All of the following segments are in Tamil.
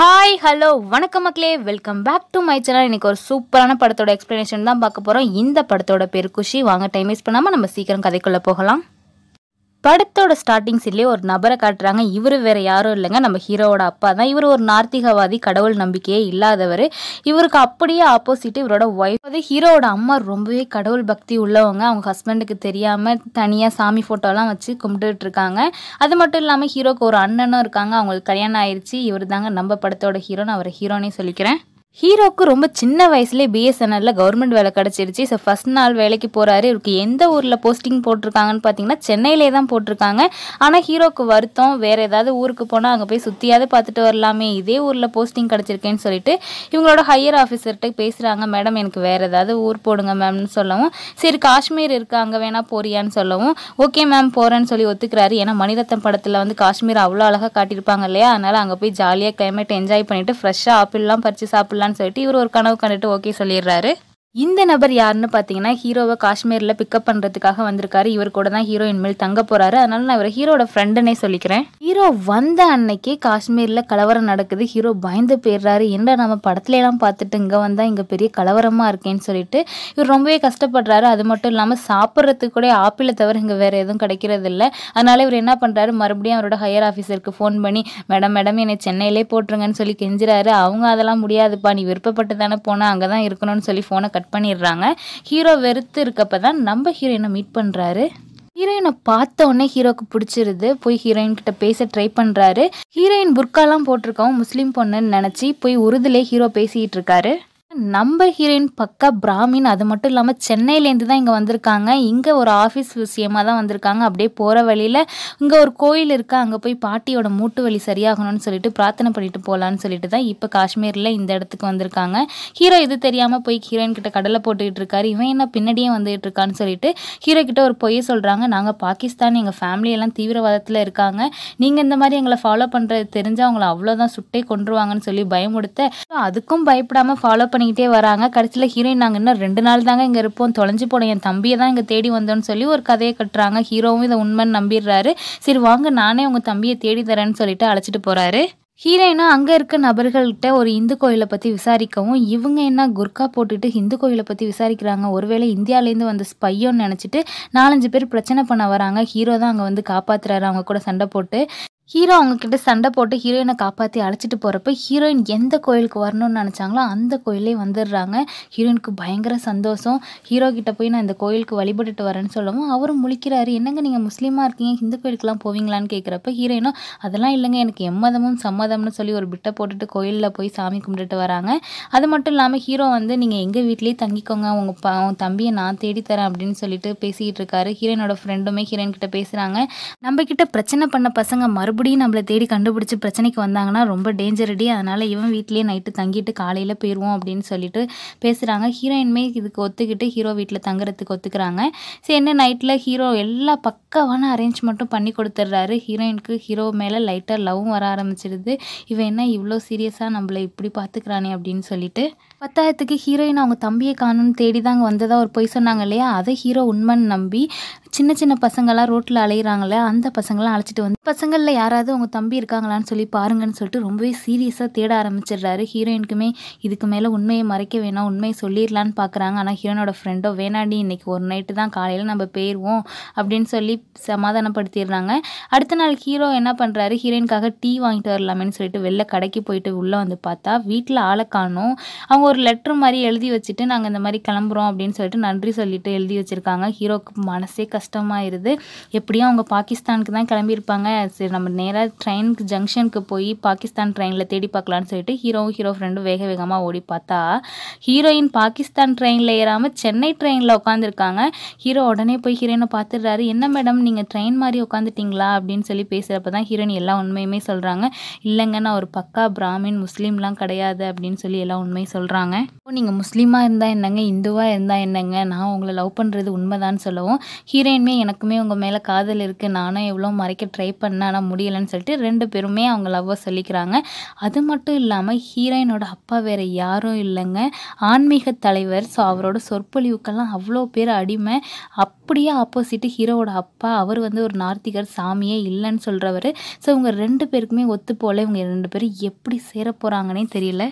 Hi, hello, வணக்கம் மக்களே, welcome back to my channel. இன்னைக்கு ஒரு சூப்பரான படத்தோட எக்ஸ்பிளனேஷன் தான் பார்க்க போறோம். இந்த படத்தோட பேர் குஷி. வாங்க டைம் வேஸ்ட் பண்ணாம நம்ம சீக்கிரம் கதைக்குள்ள போகலாம். படத்தோட ஸ்டார்டிங் சீன்லயே ஒரு நபரை காட்டுறாங்க. இவரு வேற யாரும் இல்லங்க, நம்ம ஹீரோவோட அப்பா தான். இவர் ஒரு நார்த்திகவாதி, கடவுள் நம்பிக்கையே இல்லாதவர். இவருக்கு அப்படியே ஆப்போசிட் இவரோட வைஃப். அது ஹீரோவோட அம்மா ரொம்பவே கடவுள் பக்தி உள்ளவங்க. அவங்க ஹஸ்பண்டுக்கு தெரியாம தனியா சாமி போட்டோலாம் வச்சு கும்பிட்டுட்டு இருக்காங்க. அது மட்டும் இல்லாம ஹீரோக்கு ஒரு அண்ணனும் இருக்காங்க. அவங்களுக்கு கல்யாணம் ஆயிடுச்சு. இவர் தாங்க நம்ம படத்தோட ஹீரோ. நான் அவரை ஹீரோனே சொல்லிக்கிறேன். ஹீரோக்கு ரொம்ப சின்ன வயசுலேயே பிஎஸ்என்எல்ல கவர்மெண்ட் வேலை கிடச்சிருச்சு. ஸோ ஃபர்ஸ்ட் நாள் வேலைக்கு போகிறாரு. இவருக்கு எந்த ஊரில் போஸ்டிங் போட்டிருக்காங்கன்னு பார்த்தீங்கன்னா சென்னையிலே தான் போட்டிருக்காங்க. ஆனால் ஹீரோக்கு வருத்தம், வேறு ஏதாவது ஊருக்கு போனால் அங்கே போய் சுற்றியாவது பார்த்துட்டு வரலாமே, இதே ஊரில் போஸ்டிங் கிடச்சிருக்கேன்னு சொல்லிட்டு இவங்களோட ஹையர் ஆஃபீஸர்கிட்ட பேசுகிறாங்க. மேடம் எனக்கு வேறு ஏதாவது ஊர் போடுங்க மேம்னு சொல்லவும், சரி காஷ்மீர் இருக்குது அங்கே வேணா போறியான்னு சொல்லவும், ஓகே மேம் போகிறேன்னு சொல்லி ஒத்துக்கிறாரு. ஏன்னா மணிரத்னம் படத்தில் வந்து காஷ்மீர் அவ்வளோ அழகாக காட்டியிருப்பாங்க இல்லையா, அதனால் அங்கே போய் ஜாலியாக கிளைமேட் என்ஜாய் பண்ணிவிட்டு ஃப்ரெஷ்ஷாக ஆப்பிள்லாம் பறிச்சு சாப்பிடலாம் சொல்லிட்டு இவர் ஒரு கனவு கண்டுட்டு ஓகே சொல்லிடுறாரு. இந்த நபர் யாருன்னு பார்த்தீங்கன்னா ஹீரோவை காஷ்மீரில் பிக்கப் பண்ணுறதுக்காக வந்திருக்காரு. இவர் கூட தான் ஹீரோ இனிமேல் தங்க போகிறாரு. அதனால நான் இவர் ஹீரோட ஃப்ரெண்டுன்னே சொல்லிக்கிறேன். ஹீரோ வந்த அன்னைக்கே காஷ்மீரில் கலவரம் நடக்குது. ஹீரோ பயந்து போயிடுறாரு. என்ன நம்ம படத்துலலாம் பார்த்துட்டு இங்கே வந்தால் இங்கே பெரிய கலவரமாக இருக்கேன்னு சொல்லிட்டு இவர் ரொம்பவே கஷ்டப்படுறாரு. அது மட்டும் இல்லாமல் சாப்பிட்றதுக்கு கூட ஆப்பிளை தவிர இங்கே வேறு எதுவும் கிடைக்கிறது இல்லை. அதனால இவர் என்ன பண்ணுறாரு, மறுபடியும் அவரோட ஹையர் ஆஃபீஸருக்கு ஃபோன் பண்ணி மேடம் என்னை சென்னையிலே போட்டுருங்கன்னு சொல்லி கெஞ்சுறாரு. அவங்க அதெல்லாம் முடியாதுப்பா, நீ விருப்பப்பட்டு தானே போனால் அங்கே தான் இருக்கணும்னு சொல்லி ஃபோனை கட் பண்ணிடுறாங்க. ஹீரோ வெறுத்து இருக்கப்பதான் நம்ம ஹீரோயினை மீட் பண்றாரு. ஹீரோயினை பார்த்த உடனே ஹீரோக்கு பிடிச்சிருது. போய் ஹீரோயின் கிட்ட பேச ட்ரை பண்றாரு. ஹீரோயின் புர்காலாம் போட்டிருக்கவும் முஸ்லீம் பொண்ணுன்னு நினைச்சு போய் உருதுலே ஹீரோ பேசிட்டு இருக்காரு. நம்ம ஹீரோயின் பக்கா பிராமின். அது மட்டும் இல்லாமல் சென்னையிலேருந்து தான் இங்கே வந்திருக்காங்க. இங்கே ஒரு ஆஃபீஸ் விஷயமாக தான் வந்திருக்காங்க. அப்படியே போகிற வழியில் இங்கே ஒரு கோயில் இருக்கா, அங்கே போய் பாட்டியோட மூட்டு வலி சரியாகணும்னு சொல்லிட்டு பிரார்த்தனை பண்ணிட்டு போகலான்னு சொல்லிட்டு தான் இப்போ காஷ்மீரில் இந்த இடத்துக்கு வந்திருக்காங்க. ஹீரோ இது தெரியாமல் போய் ஹீரோயின் கிட்ட கடலை போட்டுக்கிட்டு இருக்காரு. இவன் என்ன பின்னாடியே வந்துகிட்டு இருக்கான்னு சொல்லிட்டு ஹீரோ கிட்ட ஒரு பொய்யை சொல்கிறாங்க. நாங்கள் பாகிஸ்தான், எங்கள் ஃபேமிலியெல்லாம் தீவிரவாதத்தில் இருக்காங்க, நீங்கள் இந்த மாதிரி எங்களை ஃபாலோ பண்ணுறது தெரிஞ்சால் அவங்கள அவ்வளோதான் சுட்டே கொண்டுருவாங்கன்னு சொல்லி பயமுடுத்த அதுக்கும் பயப்படாமல் ஃபாலோ பண்ணிக்கிட்டே வராங்க. கடைசியில் ஹீரோயின் நாங்கள் இன்னும் 2 நாள் தாங்க இங்கே இருப்போம், தொலைஞ்சு போன என் தம்பியை தான் இங்கே தேடி வந்தோன்னு சொல்லி ஒரு கதையை கட்டுறாங்க. ஹீரோவும் இதை உண்மைன்னு நம்பிடுறாரு. சரி வாங்க நானே உங்கள் தம்பியை தேடி தரேன்னு சொல்லிட்டு அழைச்சிட்டு போகிறாரு. ஹீரோயினா அங்கே இருக்க நபர்கள்கிட்ட ஒரு இந்து கோயிலை பற்றி விசாரிக்கவும், இவங்க என்ன குர்கா போட்டுட்டு இந்து கோயிலை பற்றி விசாரிக்கிறாங்க, ஒருவேளை இந்தியாவிலேருந்து வந்த ஸ்பையோன்னு நினச்சிட்டு 4-5 பேர் பிரச்சனை பண்ண வராங்க. ஹீரோ தான் அங்கே வந்து காப்பாற்றுறாரு அவங்க கூட சண்டை போட்டு. ஹீரோ அவங்கக்கிட்ட சண்டை போட்டு ஹீரோயினை காப்பாற்றி அழைச்சிட்டு போகிறப்ப ஹீரோயின் எந்த கோயிலுக்கு வரணும்னு நினச்சாங்களோ அந்த கோயிலே வந்துடுறாங்க. ஹீரோயினுக்கு பயங்கர சந்தோஷம். ஹீரோ கிட்ட போய் நான் இந்த கோயிலுக்கு வழிபட்டுட்டு வரேன்னு சொல்லவும் அவரும் முழிக்கிறாரு. என்னங்க நீங்கள் முஸ்லீமாக இருக்கீங்க, ஹிந்து கோயிலுக்குலாம் போவீங்களான்னு கேட்குறப்ப ஹீரோயினும் அதெல்லாம் இல்லைங்க, எனக்கு எம்மதமும் சம்மதம்னு சொல்லி ஒரு பிட்டை போட்டுட்டு கோயிலில் போய் சாமி கும்பிட்டுட்டு வராங்க. அது மட்டும் இல்லாமல் ஹீரோ வந்து நீங்கள் எங்கள் வீட்லேயே தங்கிக்கோங்க, உங்கள் தம்பியை நான் தேடித்தரேன் அப்படின்னு சொல்லிட்டு பேசிக்கிட்டு இருக்காரு. ஹீரோயினோட ஃப்ரெண்டுமே ஹீரோயின் கிட்ட பேசுகிறாங்க. நம்மக்கிட்ட பிரச்சனை பண்ண பசங்க மறுபடியும் நம்மளை தேடி கண்டுபிடிச்சி பிரச்சனைக்கு வந்தாங்கன்னா ரொம்ப டேஞ்சரடி, அதனால் இவன் வீட்லேயே நைட்டு தங்கிட்டு காலையில் போயிடுவோம் அப்படின்னு சொல்லிட்டு பேசுகிறாங்க. ஹீரோயின்மே இதுக்கு ஒத்துக்கிட்டு ஹீரோ வீட்டில் தங்குறதுக்கு ஒத்துக்கிறாங்க. சரி என்ன நைட்டில் ஹீரோ எல்லா பக்காவான அரேஞ்ச்மெண்ட்டும் பண்ணி கொடுத்துட்றாரு. ஹீரோயினுக்கு ஹீரோ மேலே லைட்டாக லவ்வும் வர ஆரம்பிச்சிடுது. இவன் என்ன இவ்வளோ சீரியஸாக நம்மளை இப்படி பார்த்துக்கிறானே அப்படின்னு சொல்லிட்டு 10,000க்கு ஹீரோயின் அவங்க தம்பியை காணுன்னு தேடி தாங்க வந்ததாக ஒரு பொய் சொன்னாங்க இல்லையா, அதை ஹீரோ உண்மைன்னு நம்பி சின்ன சின்ன பசங்களாம் ரோட்டில் அலையிறாங்களே அந்த பசங்களாம் அழைச்சிட்டு வந்து பசங்களில் யாராவது உங்கள் தம்பி இருக்காங்களான்னு சொல்லி பாருங்கன்னு சொல்லிட்டு ரொம்பவே சீரியஸாக தேட ஆரம்பிச்சிடுறாரு. ஹீரோயினுக்குமே இதுக்கு மேலே உண்மையை மறைக்க வேணாம், உண்மையை சொல்லிடலான்னு பார்க்குறாங்க. ஆனால் ஹீரோனோட ஃப்ரெண்டோ வேணாண்டி இன்றைக்கி ஒரு நைட்டு தான், காலையில் நம்ம போயிடுவோம் அப்படின்னு சொல்லி சமாதானப்படுத்திடுறாங்க. அடுத்த நாள் ஹீரோ என்ன பண்ணுறாரு, ஹீரோயினுக்காக டீ வாங்கிட்டு வரலாமேன்னு சொல்லிட்டு வெளில கடைக்கு போயிட்டு உள்ளே வந்து பார்த்தா வீட்டில் ஆளை காணும். அவங்க ஒரு லெட்ரு மாதிரி எழுதி வச்சுட்டு நாங்கள் இந்த மாதிரி கிளம்புறோம் அப்படின்னு சொல்லிட்டு நன்றி சொல்லிட்டு எழுதி வச்சுருக்காங்க. ஹீரோக்கு மனசே கஷ்டமாயிருது. எப்படியும் அவங்க பாகிஸ்தானுக்கு தான் கிளம்பியிருப்பாங்க. சரி நம்ம நேராக ட்ரெயினுக்கு ஜங்ஷனுக்கு போய் பாகிஸ்தான் ட்ரெயினில் தேடி பார்க்கலான்னு சொல்லிட்டு ஹீரோவும் ஹீரோ ஃப்ரெண்டும் வேக வேகமாக ஓடி பார்த்தா ஹீரோயின் பாகிஸ்தான் ட்ரெயினில் ஏறாமல் சென்னை ட்ரெயினில் உட்காந்துருக்காங்க. ஹீரோ உடனே போய் ஹீரோயினை பார்த்துடுறாரு. என்ன மேடம் நீங்கள் ட்ரெயின் மாதிரி உட்காந்துட்டிங்களா அப்படின்னு சொல்லி பேசுகிறப்ப தான் ஹீரோயின் எல்லா உண்மையுமே சொல்கிறாங்க. இல்லைங்க நான் ஒரு பக்கா பிராமின், முஸ்லீம்லாம் கிடையாது அப்படின்னு சொல்லி எல்லா உண்மையும் சொல்கிறாங்க. நீங்கள் முஸ்லீமாக இருந்தால் என்னங்க, இந்துவாக இருந்தால் என்னங்க, நான் உங்களை லவ் பண்ணுறது உண்மைதான்னு சொல்லவும் ஹீரோ ரெண்டுமே எனக்குமே உங்க மேல காதல் இருக்கு, நானும் எவ்வளவு மறைக்க ட்ரை பண்ண ஆனா முடியலன்னு சொல்லிட்டு ரெண்டு பேருமே அவங்க லவ்வ சொல்லிக்கிறாங்க. அது மட்டும் இல்லாம ஹீரோயினோட அப்பா வேற யாரும் இல்லைங்க, ஆன்மீக தலைவர். ஸோ அவரோட சொற்பொழிவுக்கெல்லாம் அவ்வளோ பேர் அடிமை. அப்படியே ஆப்போசிட் ஹீரோவோட அப்பா, அவர் வந்து ஒரு நார்த்திகர், சாமியே இல்லைன்னு சொல்றவர். ஸோ இவங்க ரெண்டு பேருக்குமே ஒத்து போல, இவங்க ரெண்டு பேரும் எப்படி சேர போறாங்கன்னே தெரியல.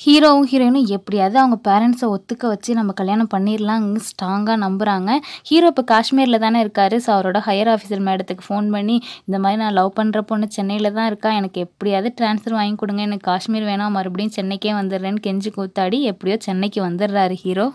ஹீரோவும் ஹீரோயினும் எப்படியாவது அவங்க பேரண்ட்ஸை ஒத்துக்க வச்சு நம்ம கல்யாணம் பண்ணிடலாம் ஸ்ட்ராங்காக நம்புகிறாங்க. ஹீரோ இப்போ காஷ்மீரில் தானே இருக்கார். ஸோ அவரோட ஹையர் ஆஃபீஸர் மேடத்துக்கு ஃபோன் பண்ணி, இந்த மாதிரி நான் லவ் பண்ணுற பொண்ணு சென்னையில் தான் இருக்கா, எனக்கு எப்படியாவது ட்ரான்ஸ்ஃபர் வாங்கி கொடுங்க, எனக்கு காஷ்மீர் வேணாம், மறுபடியும் சென்னைக்கே வந்துடுறேன்னு கெஞ்சி கூத்தாடி எப்படியோ சென்னைக்கு வந்துடுறாரு ஹீரோ.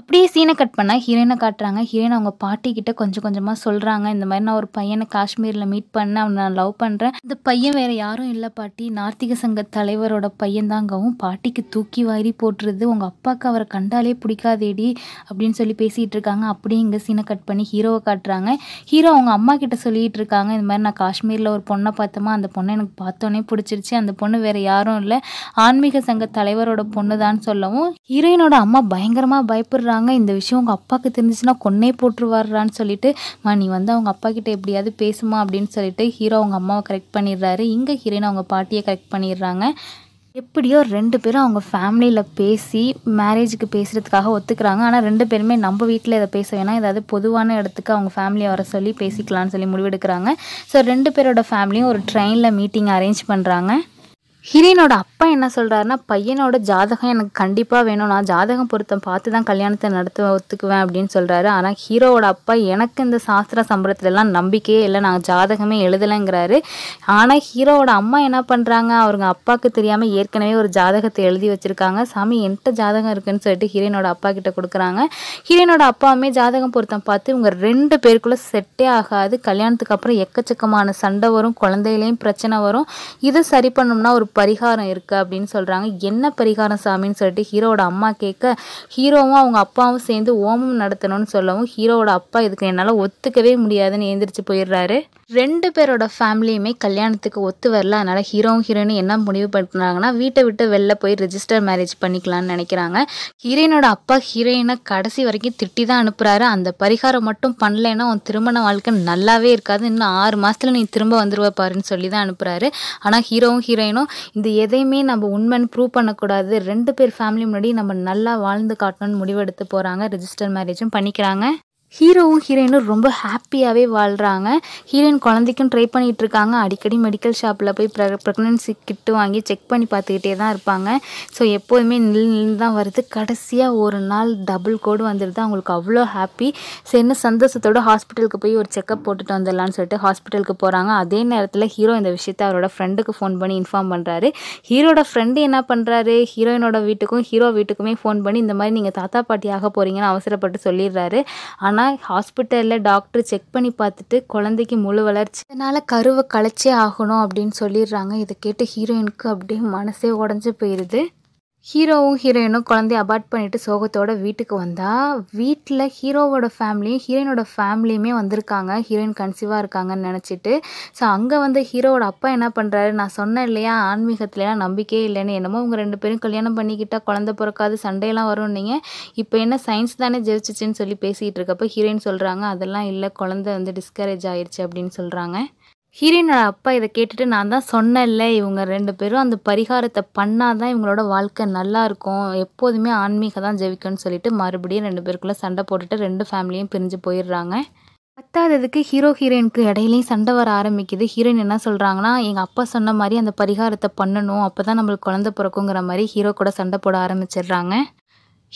அப்படியே சீனை கட் பண்ணால் ஹீரோயினை காட்டுறாங்க. ஹீரோயின் அவங்க பாட்டிக்கிட்ட கொஞ்சம் கொஞ்சமாக சொல்கிறாங்க, இந்த மாதிரி நான் ஒரு பையனை காஷ்மீரில் மீட் பண்ணேன், அவனை நான் லவ் பண்ணுறேன், இந்த பையன் வேறு யாரும் இல்லை பாட்டி, நார்த்திக சங்க தலைவரோட பையன்தாங்கவும் பாட்டிக்கு தூக்கி வாரி போட்டுருது, உங்கள் அப்பாவுக்கு அவரை கண்டாலே பிடிக்காதேடி அப்படின்னு சொல்லி பேசிகிட்டு இருக்காங்க. அப்படியே இங்கே சீனை கட் பண்ணி ஹீரோவை காட்டுறாங்க. ஹீரோ அவங்க அம்மா கிட்ட சொல்லிகிட்டு இருக்காங்க, இந்த மாதிரி நான் காஷ்மீரில் ஒரு பொண்ணை பார்த்தோமா, அந்த பொண்ணை எனக்கு பார்த்தோன்னே பிடிச்சிருச்சு, அந்த பொண்ணு வேறு யாரும் இல்லை, ஆன்மீக சங்க தலைவரோட பொண்ணு தான் சொல்லவும் ஹீரோயினோட அம்மா பயங்கரமாக பயப்படுறாங்க. இந்த விஷயம் உங்க அப்பாவுக்கு தெரிஞ்சுச்சுன்னா கொன்னே போட்டு வர்றான்னு சொல்லிட்டு, நீ வந்து அவங்க அப்பா கிட்ட எப்படியாவது பேசுமா அப்படின்னு சொல்லிட்டு ஹீரோ அவங்க அம்மாவை கரெக்ட் பண்ணிடுறாரு. இங்க ஹீரோயின் அவங்க பாட்டியை கரெக்ட் பண்ணிடுறாங்க. எப்படியோ ரெண்டு பேரும் அவங்க ஃபேமிலியில் பேசி மேரேஜுக்கு பேசுகிறதுக்காக ஒத்துக்கிறாங்க. ஆனால் ரெண்டு பேருமே நம்ம வீட்டில் இதை பேச வேணாம், ஏதாவது பொதுவான இடத்துக்கு அவங்க ஃபேமிலியை வர சொல்லி பேசிக்கலான்னு சொல்லி முடிவெடுக்கிறாங்க. ஸோ ரெண்டு பேரோட ஃபேமிலியும் ஒரு ட்ரெயினில் மீட்டிங் அரேஞ்ச் பண்ணுறாங்க. ஹீரோயினோட அப்பா என்ன சொல்கிறாருன்னா, பையனோட ஜாதகம் எனக்கு கண்டிப்பாக வேணும், நான் ஜாதகம் பொருத்தம் பார்த்து தான் கல்யாணத்தை நடத்த ஒத்துக்குவேன் அப்படின்னு சொல்கிறாரு. ஆனால் ஹீரோவோட அப்பா, எனக்கு இந்த சாஸ்திர சம்பளத்துலலாம் நம்பிக்கையே இல்லை, நாங்கள் ஜாதகமே எழுதலைங்கிறாரு. ஆனால் ஹீரோவோட அம்மா என்ன பண்ணுறாங்க, அவங்க அப்பாவுக்கு தெரியாமல் ஏற்கனவே ஒரு ஜாதகத்தை எழுதி வச்சுருக்காங்க. சாமி என்கிட்ட ஜாதகம் இருக்குன்னு சொல்லிட்டு ஹீரோயினோட அப்பா கிட்ட கொடுக்குறாங்க. ஹீரோயினோட அப்பாவுமே ஜாதகம் பொருத்தம் பார்த்து இவங்க ரெண்டு பேருக்குள்ளே செட்டே ஆகாது, கல்யாணத்துக்கு அப்புறம் எக்கச்சக்கமான சண்டை வரும், குழந்தையிலையும் பிரச்சனை வரும், இதை சரி பண்ணோம்னா ஒரு பரிகாரம் இருக்குது அப்படின்னு சொல்கிறாங்க. என்ன பரிகாரம் சாமின்னு சொல்லிட்டு ஹீரோவோட அம்மா கேட்க, ஹீரோவும் அவங்க அப்பாவும் சேர்ந்து ஓமம் நடத்தணும்னு சொல்லவும் ஹீரோவோட அப்பா இதுக்கு என்னால் ஒத்துக்கவே முடியாதுன்னு எழுந்திரிச்சு போயிடுறாரு. ரெண்டு பேரோட ஃபேமிலியுமே கல்யாணத்துக்கு ஒத்து வரல. அதனால் ஹீரோவும் ஹீரோயினும் என்ன முடிவு பண்ணுறாங்கன்னா, வீட்டை விட்டு வெளில போய் ரெஜிஸ்டர் மேரேஜ் பண்ணிக்கலான்னு நினைக்கிறாங்க. ஹீரோயினோட அப்பா ஹீரோயினை கடைசி வரைக்கும் திட்டி தான் அனுப்புகிறாரு, அந்த பரிகாரம் மட்டும் பண்ணலைன்னா உன் திருமண வாழ்க்கை நல்லாவே இருக்காது, இன்னும் 6 மாதத்தில் நீ திரும்ப வந்துடுவ பாருன்னு சொல்லி தான் அனுப்புகிறாரு. ஆனால் ஹீரோவும் ஹீரோயினும் இந்த எதையுமே நம்ம உண்மைன்னு ப்ரூவ் பண்ணக்கூடாது, ரெண்டு பேர் ஃபேமிலி முன்னாடி நம்ம நல்லா வாழ்ந்து காட்டணும்னு முடிவெடுத்து போகிறாங்க. ரெஜிஸ்டர் மேரேஜும் பண்ணிக்கிறாங்க. ஹீரோவும் ஹீரோயினும் ரொம்ப ஹாப்பியாகவே வாழ்கிறாங்க. ஹீரோயின் குழந்தைக்கும் ட்ரை பண்ணிகிட்டு இருக்காங்க. அடிக்கடி மெடிக்கல் ஷாப்பில் போய் ப்ரெக்னன்சி கிட்டு வாங்கி செக் பண்ணி பார்த்துக்கிட்டே தான் இருப்பாங்க. ஸோ எப்போதுமே நின்று தான் வருது. கடைசியாக ஒரு நாள் டபுள் கோடு வந்துடுது. அவங்களுக்கு அவ்வளோ ஹாப்பி. சரின்னு சந்தோஷத்தோடு ஹாஸ்பிட்டலுக்கு போய் ஒரு செக்கப் போட்டுட்டு வந்துடலான்னு சொல்லிட்டு ஹாஸ்பிட்டலுக்கு போகிறாங்க. அதே நேரத்தில் ஹீரோ இந்த விஷயத்தை அவரோட ஃப்ரெண்டுக்கு ஃபோன் பண்ணி இன்ஃபார்ம் பண்ணுறாரு. ஹீரோட ஃப்ரெண்டு என்ன பண்ணுறாரு, ஹீரோயினோட வீட்டுக்கும் ஹீரோ வீட்டுக்குமே ஃபோன் பண்ணி இந்த மாதிரி நீங்கள் தாத்தா பாட்டியாக போகிறீங்கன்னு அவசரப்பட்டு சொல்லிடுறாரு. ஆனால் ஹாஸ்பிட்டலில் டாக்டர் செக் பண்ணி பார்த்துட்டு குழந்தைக்கு முழு வளர்ச்சி, அதனால கருவை கலைச்சே ஆகணும் அப்படின்னு சொல்லிடுறாங்க. இதை கேட்டு ஹீரோயினுக்கு அப்படியே மனசே உடஞ்சி போயிடுது. ஹீரோவும் ஹீரோயினும் குழந்தைய அபார்ட் பண்ணிவிட்டு சோகத்தோட வீட்டுக்கு வந்தால் வீட்டில் ஹீரோவோட ஃபேமிலியும் ஹீரோயினோட ஃபேமிலியுமே வந்திருக்காங்க. ஹீரோயின் கன்சீவாக இருக்காங்கன்னு நினச்சிட்டு. ஸோ அங்கே வந்து ஹீரோவோட அப்பா என்ன பண்ணுறாரு, நான் சொன்னேன் இல்லையா ஆன்மீகத்துலாம் நம்பிக்கையே இல்லைன்னு, என்னமோ உங்கள் ரெண்டு பேரும் கல்யாணம் பண்ணிக்கிட்டால் குழந்தை பிறக்காது, சண்டையெல்லாம் வரும், நீங்கள் இப்போ என்ன சயின்ஸ் தானே ஜெயிச்சிச்சின்னு சொல்லி பேசிகிட்டு இருக்கப்போ ஹீரோயின் சொல்கிறாங்க, அதெல்லாம் இல்லை, குழந்தை வந்து டிஸ்கரேஜ் ஆயிடுச்சு அப்படின்னு சொல்கிறாங்க. ஹீரோயினோட அப்பா இதை கேட்டுட்டு, நான் தான் சொன்னேன்ல இவங்க ரெண்டு பேரும் அந்த பரிகாரத்தை பண்ணாதான் இவங்களோட வாழ்க்கை நல்லாயிருக்கும், எப்போதுமே ஆன்மீகம் தான் ஜெயிக்கும்னு சொல்லிட்டு மறுபடியும் ரெண்டு பேருக்குள்ளே சண்டை போட்டுட்டு ரெண்டு ஃபேமிலியும் பிரிஞ்சு போயிடுறாங்க. பத்தாததுக்கு ஹீரோ ஹீரோயினுக்கு இடையிலையும் சண்டை வர ஆரம்பிக்குது. ஹீரோயின் என்ன சொல்கிறாங்கன்னா, எங்கள் அப்பா சொன்ன மாதிரி அந்த பரிகாரத்தை பண்ணணும், அப்போ தான் நம்மளுக்கு குழந்தை பிறக்குங்கிற மாதிரி ஹீரோ கூட சண்டை போட ஆரம்பிச்சிடுறாங்க.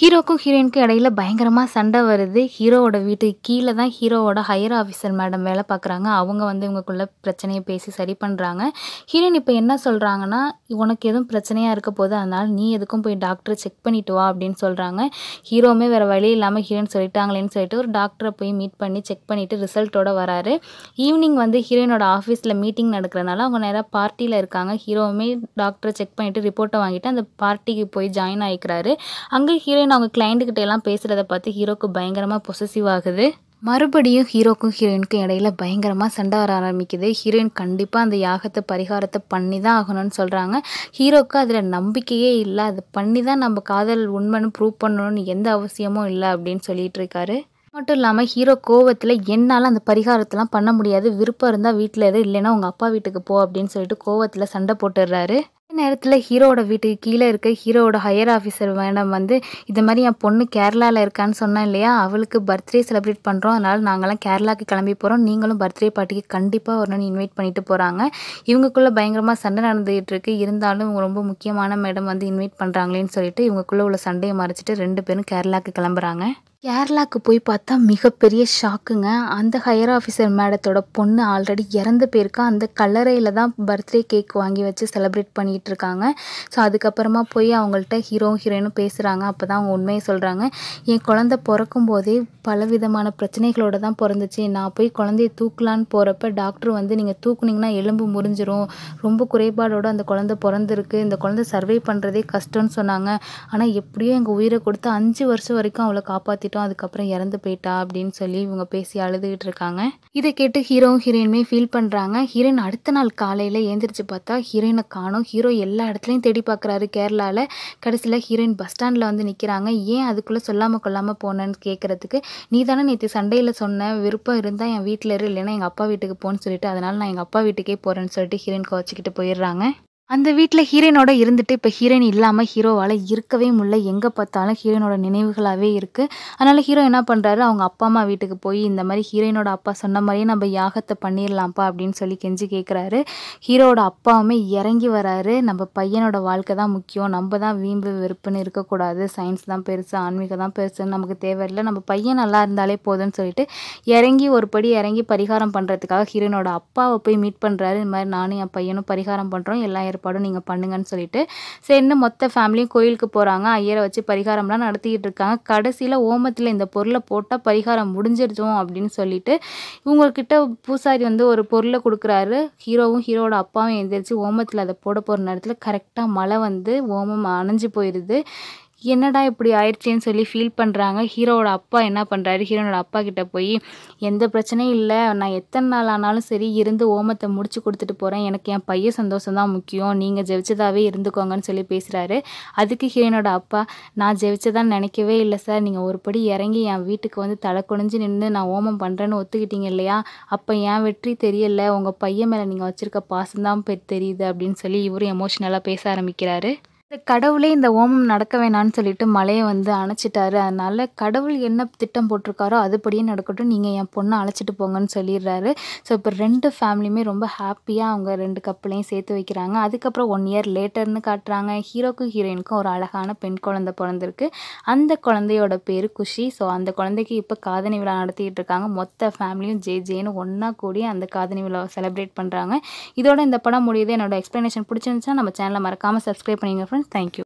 ஹீரோக்கும் ஹீரோயினுக்கும் இடையில் பயங்கரமாக சண்டை வருது. ஹீரோவோட வீட்டுக்கு கீழே தான் ஹீரோவோட ஹையர் ஆஃபீஸர் மேடம் வேலை பார்க்குறாங்க. அவங்க வந்து இவங்களுக்குள்ள பிரச்சனையை பேசி சரி பண்ணுறாங்க. ஹீரோயின் இப்போ என்ன சொல்கிறாங்கன்னா, உனக்கு எதுவும் பிரச்சனையாக இருக்க போது, அதனால் நீ எதுக்கும் போய் டாக்டரை செக் பண்ணிட்டு வா அப்படின்னு சொல்கிறாங்க. ஹீரோவுமே வேறு வழி இல்லாமல் ஹீரோயின் சொல்லிட்டாங்களேன்னு சொல்லிட்டு ஒரு டாக்டரை போய் மீட் பண்ணி செக் பண்ணிவிட்டு ரிசல்ட்டோட வராரு. ஈவினிங் வந்து ஹீரோயினோட ஆஃபீஸில் மீட்டிங் நடக்கிறனால அவங்க நேராக பார்ட்டியில் இருக்காங்க. ஹீரோவுமே டாக்டரை செக் பண்ணிவிட்டு ரிப்போர்ட்டை வாங்கிட்டு அந்த பார்ட்டிக்கு போய் ஜாயின் ஆகிக்கிறாரு. அங்கே ஹீரோயின் அவங்க கிளைண்ட்டுக்கிட்ட எல்லாம் பேசுறத பார்த்து ஹீரோக்கு பயங்கரமா பொசசிவ் ஆகுது. மறுபடியும் ஹீரோக்கும் ஹீரோயினுக்கும் இடையில் பயங்கரமாக சண்டை வர ஆரம்பிக்குது. ஹீரோயின் கண்டிப்பாக அந்த யாகத்தை பரிகாரத்தை பண்ணி தான் ஆகணும்னு சொல்கிறாங்க. ஹீரோக்கு அதில் நம்பிக்கையே இல்லை, அது பண்ணி தான் நம்ம காதல் உண்மைன்னு ப்ரூவ் பண்ணணும்னு எந்த அவசியமும் இல்லை அப்படின்னு சொல்லிட்டு இருக்காரு. மட்டும் இல்லாமல் ஹீரோ கோவத்தில் என்னால் அந்த பரிகாரத்தெல்லாம் பண்ண முடியாது, விருப்பம் இருந்தால் வீட்டில் எது இல்லைன்னா உங்கள் அப்பா வீட்டுக்கு போ அப்படின்னு சொல்லிட்டு கோவத்தில் சண்டை போட்டுடுறாரு. நேரத்தில் ஹீரோவோட வீட்டுக்கு கீழே இருக்க ஹீரோவோட ஹையர் ஆஃபீஸர் மேடம் வந்து இந்த மாதிரி என் பொண்ணு கேரளாவில் இருக்கான்னு சொன்னேன் இல்லையா, அவளுக்கு பர்த்டே செலிப்ரேட் பண்ணுறோம், அதனால் நாங்களாம் கேரளாவுக்கு கிளம்பி போகிறோம், நீங்களும் பர்த்டே பார்ட்டிக்கு கண்டிப்பாக ஒரு நாள் இன்வைட் பண்ணிட்டு போகிறாங்க. இவங்களுக்குள்ளே பயங்கரமாக சண்டை நடந்துகிட்டு இருக்கு, இருந்தாலும் இவங்க ரொம்ப முக்கியமான மேடம் வந்து இன்வைட் பண்ணுறாங்களேன்னு சொல்லிட்டு இவங்களுக்குள்ளே உள்ள சண்டையை மறைச்சிட்டு ரெண்டு பேரும் கேரளாவுக்கு கிளம்புறாங்க. கேரளாவுக்கு போய் பார்த்தா மிகப்பெரிய ஷாக்குங்க. அந்த ஹையர் ஆஃபீஸர் மேடத்தோட பொண்ணு ஆல்ரெடி இறந்து போயிருக்கா, அந்த கல்லறையில் தான் பர்த்டே கேக் வாங்கி வச்சு செலிப்ரேட் பண்ணிகிட்டு இருக்காங்க. ஸோ அதுக்கப்புறமா போய் அவங்கள்ட்ட ஹீரோவும் ஹீரோயினும் பேசுகிறாங்க. அப்போ தான் அவங்க உண்மையை சொல்கிறாங்க, என் குழந்தை பிறக்கும் போதே பலவிதமான பிரச்சனைகளோடு தான் பிறந்துச்சு, நான் போய் குழந்தைய தூக்கலான்னு போகிறப்ப டாக்டர் வந்து நீங்கள் தூக்குனிங்கன்னா எலும்பு முறிஞ்சிரும், ரொம்ப குறைபாடோடு அந்த குழந்தை பிறந்திருக்கு, இந்த குழந்தை சர்வை பண்ணுறதே கஷ்டம்னு சொன்னாங்க. ஆனால் எப்படியோ எங்கள் உயிரை கொடுத்து 5 வருஷம் வரைக்கும் அவளை காப்பாற்றி அதுக்கப்புறம் இறந்து போயிட்டா அப்படின்னு சொல்லி இவங்க பேசி அழுதுகிட்டு இருக்காங்க. இதை கேட்டு ஹீரோவும் ஹீரோயினுமே ஃபீல் பண்றாங்க. ஹீரோயின் அடுத்த நாள் காலையில எழுந்திரிச்சு பார்த்தா ஹீரோயினை காணோம். ஹீரோ எல்லா இடத்துலையும் தேடி பார்க்குறாரு கேரளாவில். கடைசியில் ஹீரோயின் பஸ் ஸ்டாண்டில் வந்து நிற்கிறாங்க. ஏன் அதுக்குள்ளே சொல்லாமல் கொள்ளாமல் போனேன்னு கேட்குறதுக்கு, நீ தானே நேற்று சண்டையில் சொன்ன விருப்பம் இருந்தால் என் வீட்டில் இரு, இல்லைன்னா எங்கள் அப்பா வீட்டுக்கு போன்னு சொல்லிட்டு அதனால் நான் எங்கள் அப்பா வீட்டுக்கே போகிறேன்னு சொல்லிட்டு ஹீரோயின் கோச்சிக்கிட்டு போயிடுறாங்க. அந்த வீட்டில் ஹீரோயினோட இருந்துட்டு இப்போ ஹீரோயின் இல்லாமல் ஹீரோவால் இருக்கவே முடியல. எங்கே பார்த்தாலும் ஹீரோயினோட நினைவுகளாகவே இருக்குது. அதனால் ஹீரோ என்ன பண்ணுறாரு, அவங்க அப்பா அம்மா வீட்டுக்கு போய் இந்த மாதிரி ஹீரோயினோட அப்பா சொன்ன மாதிரியே நம்ம யாகத்தை பண்ணிடலாம்ப்பா அப்படின்னு சொல்லி கெஞ்சி கேட்குறாரு. ஹீரோவோட அப்பாவுமே இறங்கி வராரு. நம்ம பையனோட வாழ்க்கை தான் முக்கியம், நம்ம தான் வீம்பு வெறுப்புன்னு இருக்கக்கூடாது, சயின்ஸ் தான் பெருசு ஆன்மீகம் தான் பெருசுன்னு நமக்கு தேவையில்லை, நம்ம பையன் நல்லா இருந்தாலே போதும்னு சொல்லிட்டு இறங்கி ஒரு படி இறங்கி பரிகாரம் பண்ணுறதுக்காக ஹீரோயினோட அப்பாவை போய் மீட் பண்ணுறாரு. இந்த மாதிரி நானும் என் பையனும் பரிகாரம் பண்ணுறோம், எல்லாம் பாடும் நீங்கள் பண்ணுங்கன்னு சொல்லிட்டு சரின்னு மொத்த ஃபேமிலியும் கோயிலுக்கு போகிறாங்க. ஐயரை வச்சு பரிகாரம்லாம் நடத்திக்கிட்டு இருக்காங்க. கடைசியில் ஓமத்தில் இந்த பொருளை போட்டால் பரிகாரம் முடிஞ்சிருச்சோம் அப்படின்னு சொல்லிட்டு இவங்கக்கிட்ட பூசாரி வந்து ஒரு பொருளை கொடுக்குறாரு. ஹீரோவும் ஹீரோட அப்பாவும் எழுந்திரிச்சு ஓமத்தில் அதை போட போகிற நேரத்தில் கரெக்டாக மழை வந்து ஓமம் அணைஞ்சு போயிடுது. என்னடா இப்படி ஆயிடுச்சேன்னு சொல்லி ஃபீல் பண்ணுறாங்க. ஹீரோவோட அப்பா என்ன பண்ணுறாரு, ஹீரோனோட அப்பா கிட்டே போய் எந்த பிரச்சனையும் இல்லை, நான் எத்தனை நாள் ஆனாலும் சரி இருந்து ஓமத்தை முடிச்சு கொடுத்துட்டு போகிறேன், எனக்கு என் பையன் சந்தோஷம்தான் முக்கியம், நீங்கள் ஜெயிச்சதாகவே இருந்துக்கோங்கன்னு சொல்லி பேசுகிறாரு. அதுக்கு ஹீரோனோட அப்பா, நான் ஜெயிச்சதான்னு நினைக்கவே இல்லை சார், நீங்கள் ஒரு படி இறங்கி என் வீட்டுக்கு வந்து தலை குனிஞ்சு நின்று நான் ஓமம் பண்ணுறேன்னு ஒத்துக்கிட்டீங்க இல்லையா, அப்போ என் வெற்றி தெரியலை, உங்கள் பையன் மேலே நீங்கள் வச்சுருக்க பாசம்தான் தெரியுது அப்படின்னு சொல்லி இவரும் எமோஷ்னலாக பேச ஆரம்பிக்கிறாரு. இந்த கடவுளே இந்த ஓமம் நடக்க வேணான்னு சொல்லிட்டு மலையை வந்து அணைச்சிட்டாரு. அதனால் கடவுள் என்ன திட்டம் போட்டிருக்காரோ அதுபடியே நடக்கட்டும், நீங்கள் என் பொண்ணை அழைச்சிட்டு போங்கன்னு சொல்லிடுறாரு. ஸோ இப்போ ரெண்டு ஃபேமிலியுமே ரொம்ப ஹாப்பியாக அவங்க ரெண்டு கப்பலையும் சேர்த்து வைக்கிறாங்க. அதுக்கப்புறம் 1 year லேட்டர்னு காட்டுறாங்க. ஹீரோக்கும் ஹீரோயினுக்கும் ஒரு அழகான பெண் குழந்தை பிறந்திருக்கு. அந்த குழந்தையோட பேர் குஷி. ஸோ அந்த குழந்தைக்கு இப்போ காதணி விழா நடத்திக்கிட்டு இருக்காங்க. மொத்த ஃபேமிலியும் ஜே ஜேன்னு ஒன்றா கூடி அந்த காதணி விழாவை செலிப்ரேட் பண்ணுறாங்க. இதோட இந்த படம் முடியுது. என்னோட எக்ஸ்ப்ளனேஷன் பிடிச்சிருந்துச்சா நம்ம சேனலை மறக்காமல் சப்ஸ்கிரைப் பண்ணிங்க. Thank you.